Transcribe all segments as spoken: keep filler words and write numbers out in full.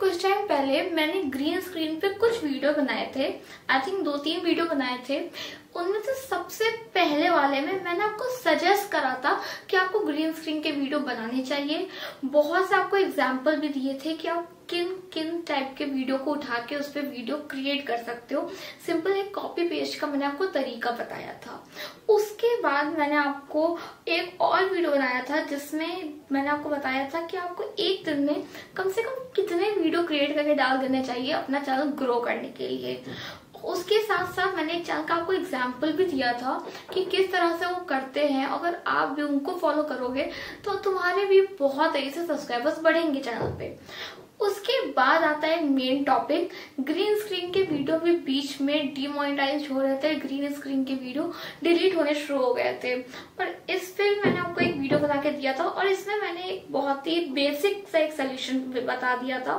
कुछ टाइम पहले मैंने ग्रीन स्क्रीन पे कुछ वीडियो बनाए थे, आई थिंक दो तीन वीडियो बनाए थे। उनमें से सबसे पहले वाले में मैंने आपको सजेस्ट करा था कि आपको ग्रीन स्क्रीन के वीडियो बनाने चाहिए। बहुत से आपको एग्जाम्पल भी दिए थे कि आप किन किन टाइप के वीडियो को उठा के उस पर वीडियो क्रिएट कर सकते हो। सिंपल एक कॉपी पेस्ट का मैंने आपको तरीका बताया था। उसके बाद मैंने आपको एक और वीडियो बनाया था जिसमें मैंने आपको बताया था कि आपको एक दिन में कम से कम कितने वीडियो क्रिएट करके डाल देने चाहिए अपना चैनल ग्रो करने के लिए। उसके साथ साथ मैंने एक चैनल का आपको एग्जाम्पल भी दिया था कि किस तरह से वो करते हैं। अगर आप भी उनको फॉलो करोगे तो तुम्हारे भी बहुत तेजी से सब्सक्राइबर्स बढ़ेंगे चैनल पे। उसके बाद आता है मेन टॉपिक, ग्रीन स्क्रीन के वीडियो भी बीच में डिमोनेटाइज हो रहे थे, ग्रीन स्क्रीन के वीडियो डिलीट होने शुरू हो गए थे। और इस पे मैंने आपको एक वीडियो बना के दिया था और इसमें मैंने एक बहुत ही बेसिक सा एक सोल्यूशन बता दिया था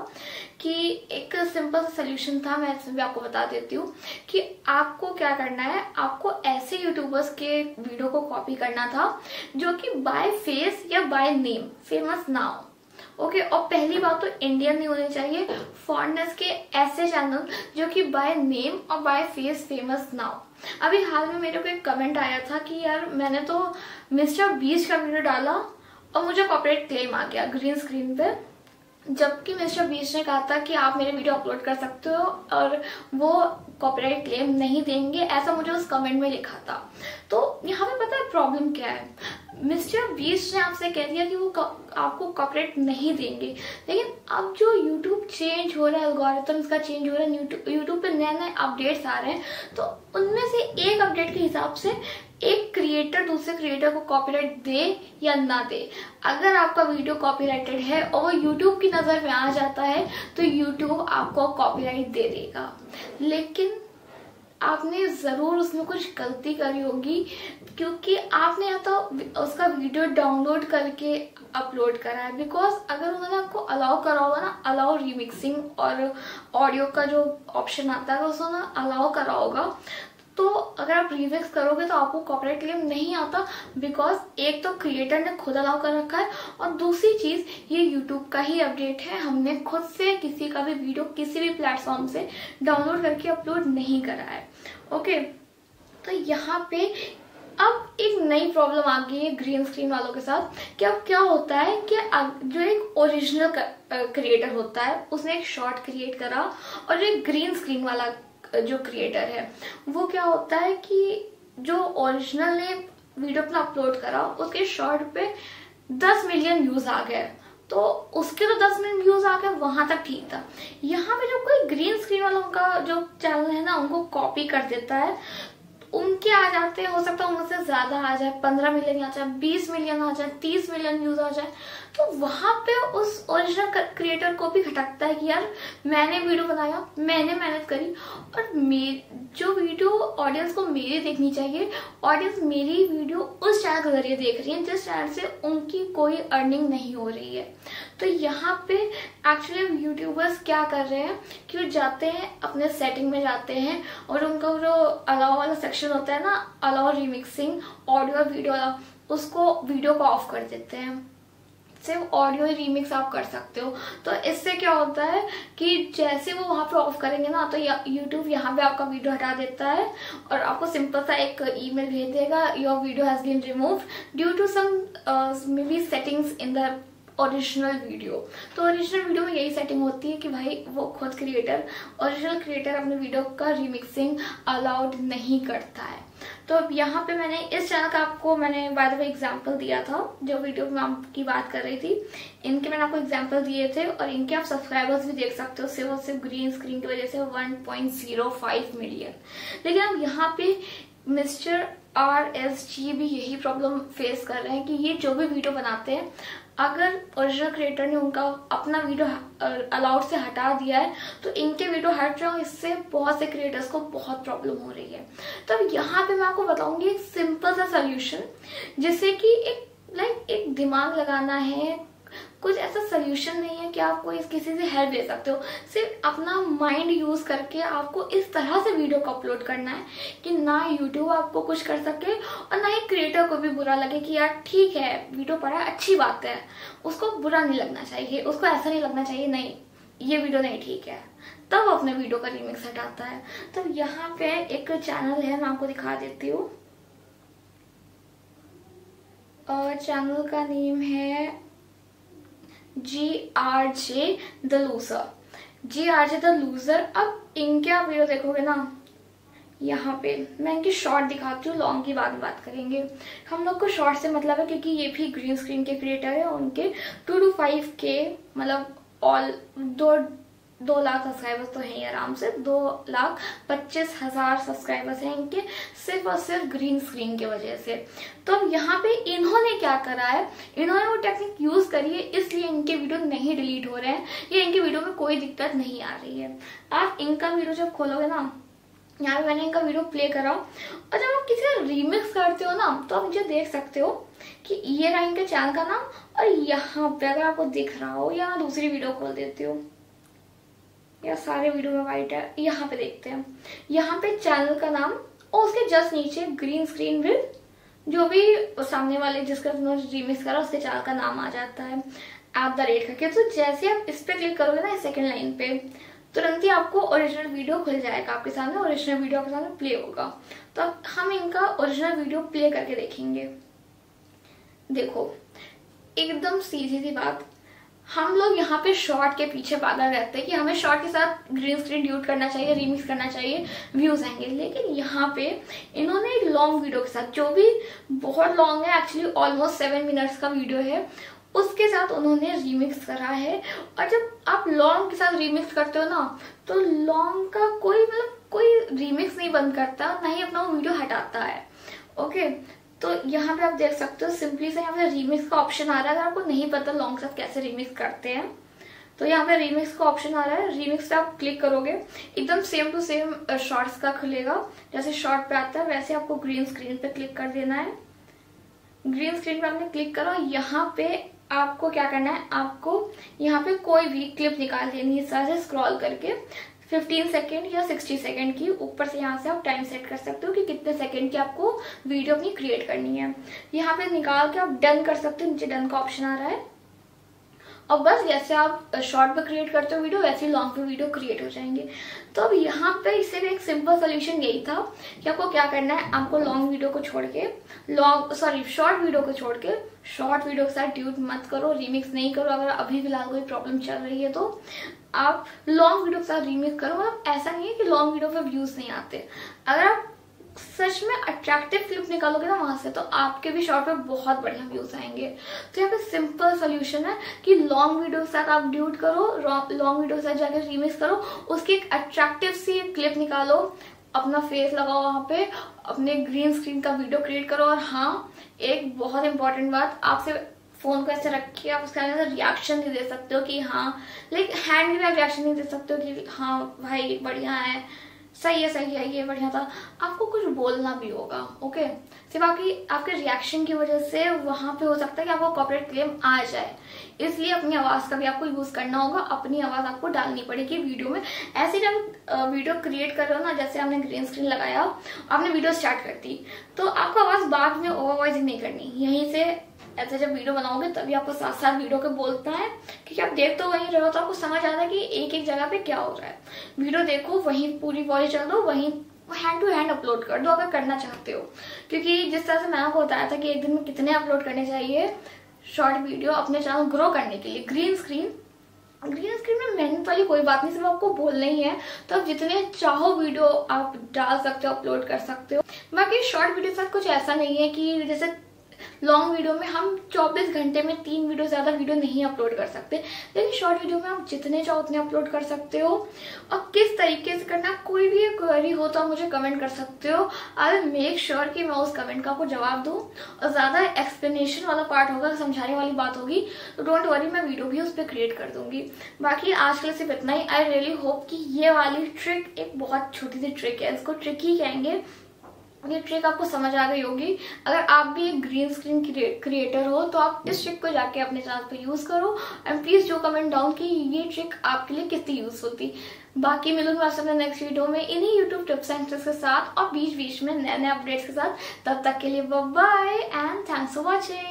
कि एक सिंपल सा सोल्यूशन था। मैं इसमें भी आपको बता देती हूँ कि आपको क्या करना है। आपको ऐसे यूट्यूबर्स के वीडियो को कॉपी करना था जो कि बाय फेस या बाय नेम फेमस ना हो, ओके okay, और पहली बात तो इंडियन नहीं होने चाहिए। फॉरेनर्स के ऐसे चैनल जो कि बाय नेम और बाय फेस फेमस ना हो। अभी हाल में मेरे को एक कमेंट आया था कि यार मैंने तो मिस्टर बीस्ट का वीडियो डाला और मुझे कॉपीराइट क्लेम आ गया ग्रीन स्क्रीन पे, जबकि मिस्टर बीस्ट ने कहा था कि आप मेरे वीडियो अपलोड कर सकते हो और वो कॉपीराइट क्लेम नहीं देंगे, ऐसा मुझे उस कमेंट में लिखा था। तो यहाँ पे पता है प्रॉब्लम क्या है, मिस्टर बीस्ट ने आपसे कह दिया कि वो आपको कॉपीराइट नहीं देंगे, लेकिन अब जो यूट्यूब चेंज हो रहा है, एल्गोरिथम्स का चेंज हो रहा है, यूट्यूब पे नए नए अपडेट्स आ रहे हैं, तो उनमें से एक अपडेट के हिसाब से एक क्रिएटर दूसरे क्रिएटर को कॉपीराइट दे या ना दे। अगर आपका वीडियो कॉपीराइटेड है और वो यूट्यूब की नज़र में आ जाता है तो यूट्यूब आपको कॉपीराइट दे देगा। लेकिन आपने ज़रूर उसमें कुछ गलती करी होगी क्योंकि आपने या तो उसका वीडियो डाउनलोड करके अपलोड करा है, बिकॉज अगर उन्होंने आपको अलाउ करा होगा ना, अलाउ रीमिक्सिंग और ऑडियो का जो ऑप्शन आता है उसको ना अलाउ करा होगा, तो अगर आप रिमिक्स करोगे तो आपको कॉपीराइट क्लेम नहीं आता, बिकॉज एक तो क्रिएटर ने खुद अलाउ कर रखा है और दूसरी चीज़ ये यूट्यूब का ही अपडेट है। हमने खुद से किसी का भी वीडियो किसी भी प्लेटफॉर्म से डाउनलोड करके अपलोड नहीं करा है, ओके। तो यहाँ पे अब एक नई प्रॉब्लम आ गई है ग्रीन स्क्रीन वालों के साथ कि अब क्या होता है कि जो एक ओरिजिनल क्रिएटर होता है उसने एक शॉर्ट क्रिएट करा और जो एक ग्रीन स्क्रीन वाला जो क्रिएटर है वो क्या होता है कि जो ओरिजिनल ने वीडियो अपना अपलोड करा उसके शॉर्ट पे दस मिलियन व्यूज आ गए, तो उसके तो दस मिलियन व्यूज आ गए, वहां तक ठीक था। यहाँ पे जो कोई ग्रीन स्क्रीन वालों का जो चैनल है ना उनको कॉपी कर देता है, उनके आ जाते हो सकता है उनसे ज्यादा आ जाए, पंद्रह मिलियन आ जाए, बीस मिलियन आ जाए, तीस मिलियन व्यूज आ जाए, तो वहां पे उस ओरिजिनल क्रिएटर को भी खटकता है कि यार मैंने वीडियो बनाया, मैंने मेहनत करी और मेरी जो वीडियो ऑडियंस को मेरी देखनी चाहिए, ऑडियंस मेरी वीडियो उस चैनल के जरिए देख रही है जिस चैनल से उनकी कोई अर्निंग नहीं हो रही है। तो यहाँ पे एक्चुअली यूट्यूबर्स क्या कर रहे हैं कि वो जाते हैं अपने सेटिंग में जाते हैं और उनका जो अलाउ वाला सेक्शन होता है ना, allow remixing audio video allow, उसको वीडियो को ऑफ कर देते हैं, सिर्फ ऑडियो रीमिक्स आप कर सकते हो। तो इससे क्या होता है कि जैसे वो वहाँ पे ऑफ करेंगे ना तो यूट्यूब यहाँ पे आपका वीडियो हटा देता है और आपको सिंपल सा एक ईमेल भेज देगा, your video has been removed due to some may be settings in the original video. तो ओरिजिनल वीडियो में यही सेटिंग होती है कि भाई वो खुद क्रिएटर ओरिजिनल क्रिएटर अपने वीडियो का रिमिक्सिंग अलाउड नहीं करता है। तो अब यहाँ पे मैंने इस चैनल का आपको मैंने बाय द वे एग्जाम्पल दिया था, जो वीडियो में आपकी बात कर रही थी इनके मैंने आपको एग्जाम्पल दिए थे और इनके आप सब्सक्राइबर्स भी देख सकते हो सिर्फ और सिर्फ ग्रीन स्क्रीन की वजह से one point zero five million. लेकिन अब यहाँ पे मिस्टर आर एस जी भी यही प्रॉब्लम फेस कर रहे हैं कि ये जो भी वीडियो बनाते हैं अगर ओरिजिनल क्रिएटर ने उनका अपना वीडियो अलाउड से हटा दिया है तो इनके वीडियो हट रहे हो, इससे बहुत से क्रिएटर्स को बहुत प्रॉब्लम हो रही है। तो अब यहाँ पे मैं आपको बताऊंगी एक सिंपल सा सोल्यूशन, जैसे कि एक लाइक एक दिमाग लगाना है, कुछ ऐसा सोल्यूशन नहीं है कि आप कोई किसी से हेल्प ले सकते हो, सिर्फ अपना माइंड यूज करके आपको इस तरह से वीडियो को अपलोड करना है कि ना यूट्यूब आपको कुछ कर सके और ना ही क्रिएटर को भी बुरा लगे कि यार ठीक है वीडियो पड़ा, अच्छी बात है, उसको बुरा नहीं लगना चाहिए, उसको ऐसा नहीं लगना चाहिए नहीं ये वीडियो नहीं ठीक है, तब अपने वीडियो का रीमिक्स हटाता है। तो यहाँ पे एक चैनल है, मैं आपको दिखा देती हूँ, और चैनल का नेम है G R J The Loser। G R J The Loser, अब इनके आप वीडियो देखोगे ना, यहाँ पे मैं इनकी शॉर्ट दिखाती हूँ, लॉन्ग की बाद में बात करेंगे। हम लोग को शॉर्ट से मतलब है क्योंकि ये भी ग्रीन स्क्रीन के क्रिएटर है, उनके टू टू फाइव के मतलब ऑल दो दो लाख सब्सक्राइबर्स तो हैं आराम से, दो लाख पच्चीस हजार सब्सक्राइबर्स हैं इनके सिर्फ और सिर्फ ग्रीन स्क्रीन की वजह से। तो अब यहाँ पे इन्होंने क्या करा है, इन्होंने वो टेक्निक यूज करी है, इसलिए इनके वीडियो नहीं डिलीट हो रहे हैं या इनके वीडियो में कोई दिक्कत नहीं आ रही है। आप इनका वीडियो जब खोलोगे ना, यहाँ पे मैंने इनका वीडियो प्ले करा, और जब आप किसी का रीमिक्स करते हो ना तो आप मुझे देख सकते हो कि ये रहा इनके चैनल का नाम, और यहाँ पे अगर आपको दिख रहा हो या दूसरी वीडियो खोल देती हो या सारे वीडियो में वाइट है, यहाँ पे देखते हैं, यहाँ पे चैनल का नाम और उसके जस्ट नीचे ग्रीन स्क्रीन विद जो भी सामने वाले जिसका रीमिक्स करा उसके चैनल का नाम आ जाता है एट द रेट करके। तो जैसे आप इस पर क्लिक करोगे ना सेकेंड लाइन पे, तुरंत ही आपको ओरिजिनल वीडियो खुल जाएगा आपके सामने, ओरिजिनल वीडियो आपके सामने प्ले होगा। तो हम इनका ओरिजिनल वीडियो प्ले करके देखेंगे। देखो एकदम सीधी सी बात, हम लोग यहाँ पे शॉर्ट के पीछे पागल रहते हैं कि हमें शॉर्ट के साथ ग्रीन स्क्रीन ड्यूट करना चाहिए, रीमिक्स करना चाहिए, व्यूज आएंगे, लेकिन यहाँ पे इन्होंने एक लॉन्ग वीडियो के साथ, जो भी बहुत लॉन्ग है एक्चुअली ऑलमोस्ट सेवन मिनट्स का वीडियो है, उसके साथ उन्होंने रीमिक्स करा है। और जब आप लॉन्ग के साथ रीमिक्स करते हो ना तो लॉन्ग का कोई मतलब कोई रीमिक्स नहीं बंद करता, ना ही अपना वो वीडियो हटाता है। ओके, तो यहाँ पे आप देख सकते हो सिंपली से यहाँ पे रीमिक्स का ऑप्शन आ रहा है। अगर आपको नहीं पता लॉन्ग के साथ कैसे रीमिक्स करते हैं तो यहाँ पे रीमिक्स का ऑप्शन आ रहा है, रीमिक्स पे आप क्लिक करोगे एकदम सेम टू सेम शॉर्ट्स का खुलेगा, जैसे शॉर्ट पे आता है वैसे आपको ग्रीन स्क्रीन पे क्लिक कर देना है। ग्रीन स्क्रीन पे आपने क्लिक करो, यहाँ पे आपको क्या करना है, आपको यहाँ पे कोई भी क्लिप निकाल देनी है इस तरह से स्क्रॉल करके, पंद्रह सेकंड या साठ सेकंड की। ऊपर से यहाँ से आप टाइम सेट कर सकते हो कि कितने सेकंड की आपको वीडियो अपनी क्रिएट करनी है। यहाँ पे निकाल के आप डन कर सकते हो, नीचे डन का ऑप्शन आ रहा है, और बस जैसे आप शॉर्ट पे क्रिएट करते हो वीडियो वैसे ही लॉन्ग पे वीडियो क्रिएट हो जाएंगे। तो अब यहाँ पे इससे भी एक सिंपल सोल्यूशन यही था कि आपको क्या करना है, आपको लॉन्ग वीडियो को छोड़ के लॉन्ग सॉरी शॉर्ट वीडियो को छोड़ के शॉर्ट वीडियो के साथ ड्यूट मत करो, रीमिक्स नहीं करो। अगर अभी फिलहाल कोई प्रॉब्लम चल रही है तो आप लॉन्ग वीडियो के साथ रीमिक्स करो। मतलब ऐसा नहीं है कि लॉन्ग वीडियो पे व्यूज नहीं आते, अगर आप सच में अट्रैक्टिव क्लिप निकालोगे ना वहां से तो आपके भी शॉर्ट पे बहुत बढ़िया व्यूज आएंगे। तो यहाँ पे सिंपल सोल्यूशन है कि लॉन्ग वीडियो के साथ आप ड्यूट करो, लॉन्ग वीडियो के साथ जाकर रीमिक्स करो, उसकी एक अट्रैक्टिव सी क्लिप निकालो, अपना फेस लगाओ वहां पे, अपने ग्रीन स्क्रीन का वीडियो क्रिएट करो। और हाँ, एक बहुत इंपॉर्टेंट बात, आपसे फोन को ऐसे रखिए, आप उसका रिएक्शन नहीं दे सकते हो कि हाँ, लाइक हैंड में रिएक्शन नहीं दे सकते हो कि हाँ भाई बढ़िया है, सही है सही है, ये बढ़िया था। आपको कुछ बोलना भी होगा। ओके, सिर्फ आपकी आपके रिएक्शन की वजह से वहां पे हो सकता है कि आपको कॉपीराइट क्लेम आ जाए, इसलिए अपनी आवाज का भी आपको यूज करना होगा, अपनी आवाज आपको डालनी पड़ेगी वीडियो में। ऐसे जब वीडियो क्रिएट कर रहे हो ना, जैसे आपने ग्रीन स्क्रीन लगाया, आपने वीडियो स्टार्ट कर दी, तो आपको आवाज बाद में ओवर वॉइसिंग नहीं करनी। यहीं से ऐसे जब वीडियो बनाओगे तभी आपको साथ साथ वीडियो के बोलता है, क्योंकि आप देख तो वहीं रहे हो तो आपको समझ आता है कि एक एक जगह पे क्या हो रहा है। वीडियो देखो, वहीं पूरी वॉइस चल दो, वहीं हैंड टू हैंड अपलोड कर दो अगर करना चाहते हो, क्योंकि जिस तरह से मैंने आपको बताया था कि एक दिन में कितने अपलोड करने चाहिए शॉर्ट वीडियो अपने चैनल ग्रो करने के लिए। ग्रीन स्क्रीन ग्रीन स्क्रीन में मेहनत वाली कोई बात नहीं, सिर्फ आपको बोलना ही है, तो आप जितने चाहो वीडियो आप डाल सकते हो, अपलोड कर सकते हो। बाकी शॉर्ट वीडियो के साथ कुछ ऐसा नहीं है कि जैसे लॉन्ग वीडियो में हम चौबीस घंटे में तीन वीडियो ज़्यादा वीडियो नहीं अपलोड कर सकते, लेकिन शॉर्ट वीडियो में आप जितने चाहो उतने अपलोड कर सकते हो। और किस तरीके से करना, कोई भी क्वेरी हो तो आप मुझे कमेंट कर सकते हो, आई विल मेक श्योर कि मैं उस कमेंट का आपको जवाब दूँ। और ज़्यादा एक्सप्लेनेशन वाला पार्ट होगा, समझाने वाली बात होगी, तो डोंट वरी, मैं वीडियो भी उस पर क्रिएट कर दूँगी। बाकी आज के लिए सिर्फ इतना ही। आई रियली होप कि ये वाली ट्रिक एक बहुत छोटी सी ट्रिक है, इसको ट्रिक ही कहेंगे, ये ट्रिक आपको समझ आ गई होगी। अगर आप भी एक ग्रीन स्क्रीन क्रिएटर हो तो आप इस ट्रिक को जाके अपने चैनल पे यूज करो, and please do comment down कि ये ट्रिक आपके लिए कितनी यूजफुल थी। बाकी मिलूंगी आपसे अपने नेक्स्ट वीडियो में इन्हीं यूट्यूब टिप्स एंड ट्रिक्स के साथ और बीच बीच में नए नए अपडेट्स के साथ। तब तक के लिए bye bye and thanks for watching.